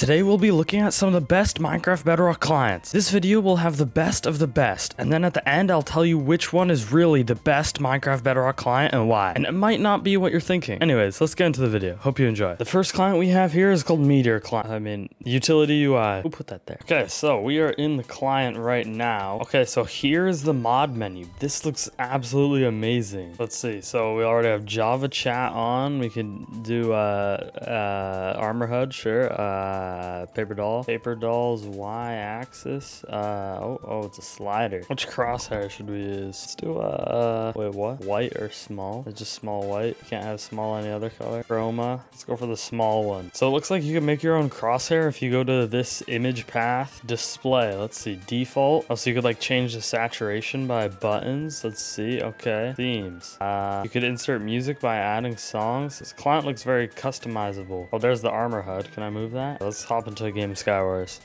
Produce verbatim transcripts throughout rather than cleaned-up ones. Today we'll be looking at some of the best Minecraft Bedrock clients. This video will have the best of the best, and then at the end I'll tell you which one is really the best Minecraft Bedrock client and why. And it might not be what you're thinking. Anyways, let's get into the video. Hope you enjoy. The first client we have here is called Meteor Client. I mean, Utility U I. Who put that there? Okay, so we are in the client right now. Okay, so here is the mod menu. This looks absolutely amazing. Let's see. So we already have Java chat on. We can do uh, uh, Armor H U D, sure. Uh, Uh, paper doll. Paper doll's y-axis. Uh, oh, oh, it's a slider. Which crosshair should we use? Let's do uh, wait, what? White or small? It's just small white. You can't have small any other color. Chroma. Let's go for the small one. So it looks like you can make your own crosshair if you go to this image path display. Let's see, default. Oh, so you could like change the saturation by buttons. Let's see. Okay. Themes. Uh, you could insert music by adding songs. This client looks very customizable. Oh, there's the armor H U D. Can I move that? Let's hop into a game of Skywars.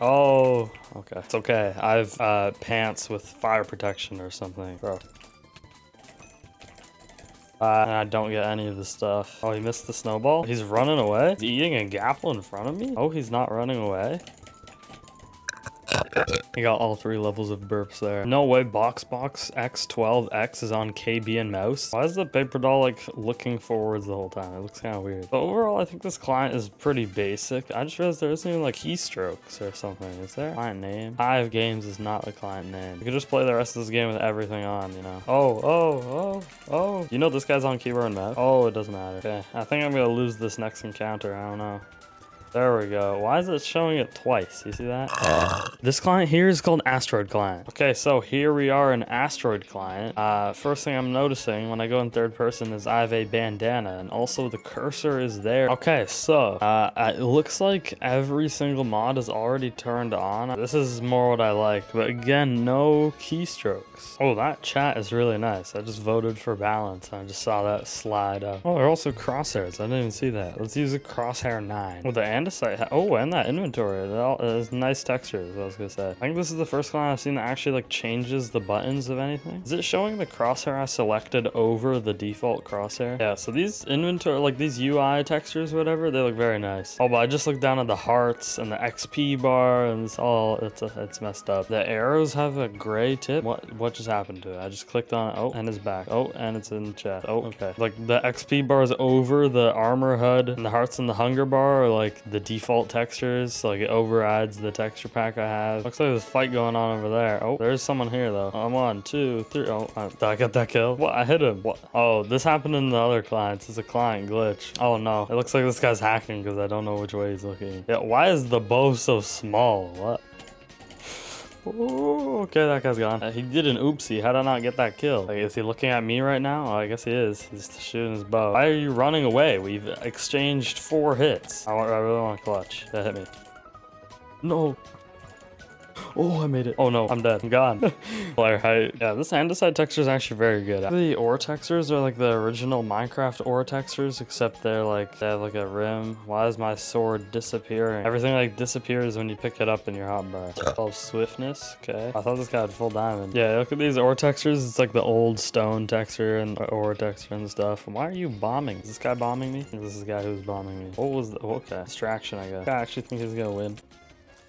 Oh, okay. It's okay. I have uh, pants with fire protection or something. Bro. Uh, and I don't get any of the stuff. Oh, he missed the snowball. He's running away. Is he eating a gapple in front of me? Oh, he's not running away. You got all three levels of burps there. No way Boxbox X twelve X is on K B and mouse. Why is the paper doll like looking forwards the whole time? It looks kind of weird. But overall, I think this client is pretty basic. I just realized there isn't even like keystrokes or something. Is there? Client name. Hive Games is not the client name. You can just play the rest of this game with everything on, you know. Oh, oh, oh, oh. You know this guy's on keyboard and mouse? Oh, it doesn't matter. Okay, I think I'm gonna lose this next encounter. I don't know. There we go. Why is it showing it twice? You see that? Uh, this client here is called Asteroid Client. Okay, so here we are in Asteroid Client. Uh, first thing I'm noticing when I go in third person is I have a bandana, and also the cursor is there. Okay, so uh, it looks like every single mod is already turned on. This is more what I like, but again, no keystrokes. Oh, that chat is really nice. I just voted for balance. I just saw that slide up. Oh, there are also crosshairs. I didn't even see that. Let's use a crosshair nine. With the end Oh, and that inventory. There's nice textures, I was gonna say. I think this is the first client I've seen that actually like changes the buttons of anything. Is it showing the crosshair I selected over the default crosshair? Yeah, so these inventory, like these U I textures, whatever, they look very nice. Oh, but I just looked down at the hearts and the X P bar and it's all, it's, a, it's messed up. The arrows have a gray tip. What what just happened to it? I just clicked on it. Oh, and it's back. Oh, and it's in the chat. Oh, okay. Like the X P bar is over the armor H U D and the hearts and the hunger bar are like the default textures, like it overrides the texture pack I have. Looks like there's a fight going on over there. Oh, there's someone here though. I'm on two, three. Oh, I got that kill. What? I hit him. What? Oh, this happened in the other clients. It's a client glitch. Oh no, it looks like this guy's hacking because I don't know which way he's looking. Yeah, why is the bow so small? What? Ooh, okay, that guy's gone. Uh, he did an oopsie. How did I not get that kill? Like, is he looking at me right now? Oh, I guess he is. He's shooting his bow. Why are you running away? We've exchanged four hits. I, want, I really want to clutch. That hit me. No. Oh, I made it. Oh no, I'm dead. I'm gone. Player height. Yeah, this andesite texture is actually very good. The ore textures are like the original Minecraft ore textures, except they're like, they have like a rim. Why is my sword disappearing? Everything like disappears when you pick it up in your hotbar. It's called swiftness. Okay. I thought this guy had full diamond. Yeah, look at these ore textures. It's like the old stone texture and ore texture and stuff. Why are you bombing? Is this guy bombing me? This is the guy who's bombing me. What was the, okay. Distraction, I guess. I actually think he's gonna win.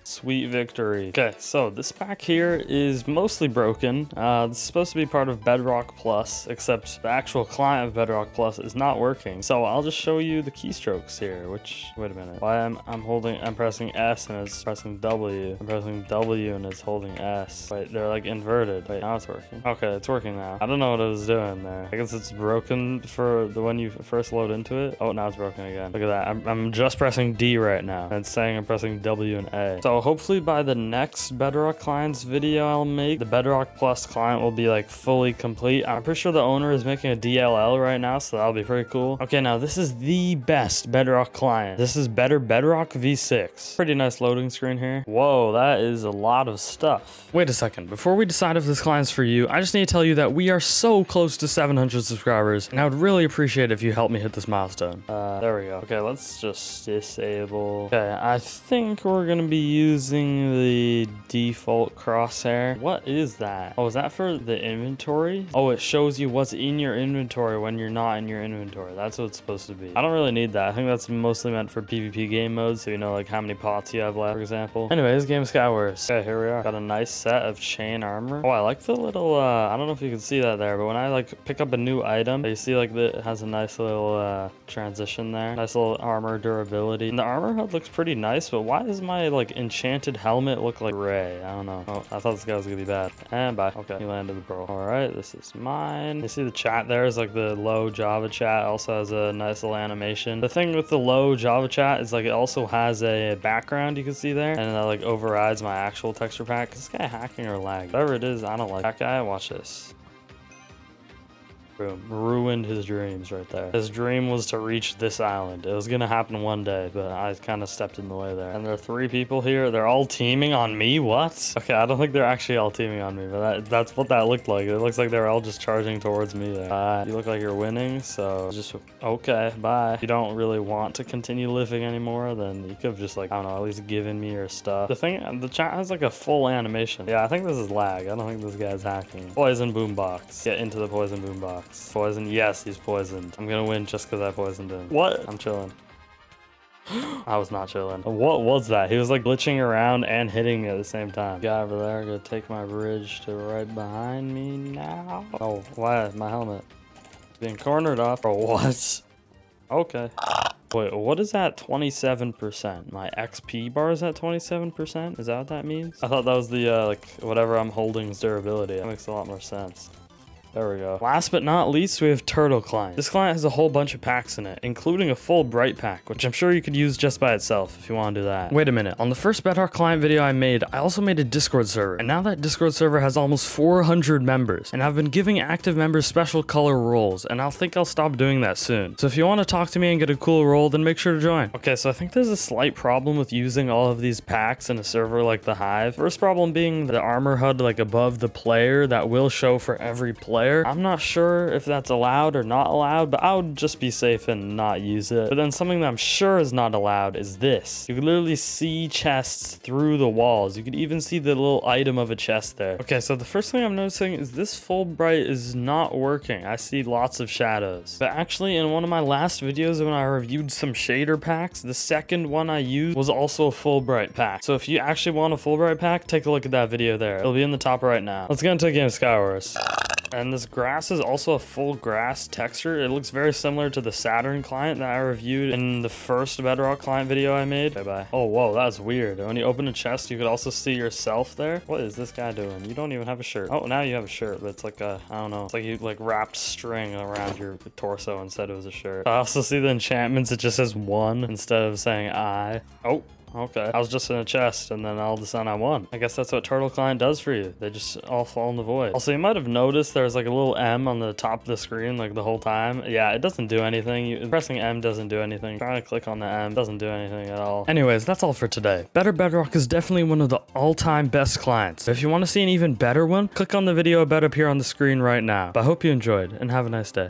Sweet victory. Okay, so this pack here is mostly broken. Uh, this is supposed to be part of Bedrock Plus, except the actual client of Bedrock Plus is not working. So I'll just show you the keystrokes here, which, wait a minute. Why am I'm holding, I'm pressing S and it's pressing W. I'm pressing W and it's holding S. Wait, they're like inverted. Wait, now it's working. Okay, it's working now. I don't know what I was doing there. I guess it's broken for the when you first load into it. Oh, now it's broken again. Look at that. I'm, I'm just pressing D right now. And it's saying I'm pressing W and A. So hopefully by the next Bedrock clients video I'll make, the Bedrock Plus client will be like fully complete. I'm pretty sure the owner is making a D L L right now, so that'll be pretty cool. Okay, now this is the best Bedrock client. This is Better Bedrock V six. Pretty nice loading screen here. Whoa, that is a lot of stuff. Wait a second. Before we decide if this client's for you, I just need to tell you that we are so close to seven hundred subscribers, and I would really appreciate it if you helped me hit this milestone. Uh, there we go. Okay, let's just disable. Okay, I think we're gonna be using using the default crosshair. What is that? Oh, is that for the inventory? Oh, it shows you what's in your inventory when you're not in your inventory. That's what it's supposed to be. I don't really need that. I think that's mostly meant for PvP game mode, so you know like how many pots you have left, for example. Anyways, game Skywars. Okay, here we are. Got a nice set of chain armor. Oh, I like the little, uh, I don't know if you can see that there, but when I like pick up a new item, you see like the, it has a nice little uh, transition there. Nice little armor durability. And the armor HUD looks pretty nice, but why does my like enchanted helmet look like gray? I don't know. Oh, I thought this guy was gonna be bad. And bye. Okay, he landed the pearl. All right, this is mine. You see the chat there is like the low Java chat. Also has a nice little animation. The thing with the low Java chat is like it also has a background you can see there, and that like overrides my actual texture pack. Is this guy hacking or lag? Whatever it is, I don't like that guy. Watch this. Boom. Ruined his dreams right there. His dream was to reach this island. It was gonna happen one day, but I kind of stepped in the way there. And there are three people here. They're all teaming on me? What? Okay, I don't think they're actually all teaming on me, but that, that's what that looked like. It looks like they're all just charging towards me there. Uh, you look like you're winning, so just, okay, bye. If you don't really want to continue living anymore, then you could have just like, I don't know, at least given me your stuff. The thing, the chat has like a full animation. Yeah, I think this is lag. I don't think this guy's hacking. Poison boombox. Get into the poison boombox. Poison. Yes, he's poisoned. I'm gonna win just because I poisoned him. What? I'm chilling. I was not chilling. What was that? He was like glitching around and hitting me at the same time. Guy over there, gonna take my bridge to right behind me now. Oh, why? My helmet. Being cornered off. Or what? Okay. Wait, what is that twenty-seven percent? My X P bar is at twenty-seven percent? Is that what that means? I thought that was the, uh, like, whatever I'm holding's durability. That makes a lot more sense. There we go. Last but not least, we have Turtle Client. This client has a whole bunch of packs in it, including a full bright pack, which I'm sure you could use just by itself if you want to do that. Wait a minute. On the first Bedrock Client video I made, I also made a Discord server, and now that Discord server has almost four hundred members, and I've been giving active members special color roles, and I think I'll stop doing that soon. So if you want to talk to me and get a cool role, then make sure to join. Okay, so I think there's a slight problem with using all of these packs in a server like the Hive. First problem being the armor HUD like above the player that will show for every player. I'm not sure if that's allowed or not allowed, but I would just be safe and not use it. But then something that I'm sure is not allowed is this. You can literally see chests through the walls. You could even see the little item of a chest there. Okay, so the first thing I'm noticing is this full bright is not working. I see lots of shadows. But actually, in one of my last videos when I reviewed some shader packs, the second one I used was also a full bright pack. So if you actually want a full bright pack, take a look at that video there. It'll be in the top right now. Let's get into a game of Skywars. And this grass is also a full grass texture. It looks very similar to the Saturn client that I reviewed in the first Bedrock client video I made. Bye bye. Oh, whoa, that's weird. When you open a chest, you could also see yourself there. What is this guy doing? You don't even have a shirt. Oh, now you have a shirt, but it's like a, I don't know. It's like you like wrapped string around your torso and said it was a shirt. I also see the enchantments. It just says one instead of saying I. Oh. Okay, I was just in a chest and then all of a sudden I won. I guess that's what Turtle Client does for you. They just all fall in the void. Also, you might have noticed there's like a little M on the top of the screen like the whole time. Yeah, it doesn't do anything. You, pressing M doesn't do anything. Trying to click on the M doesn't do anything at all. Anyways, that's all for today. Better Bedrock is definitely one of the all-time best clients. If you want to see an even better one, click on the video about up here on the screen right now. But I hope you enjoyed and have a nice day.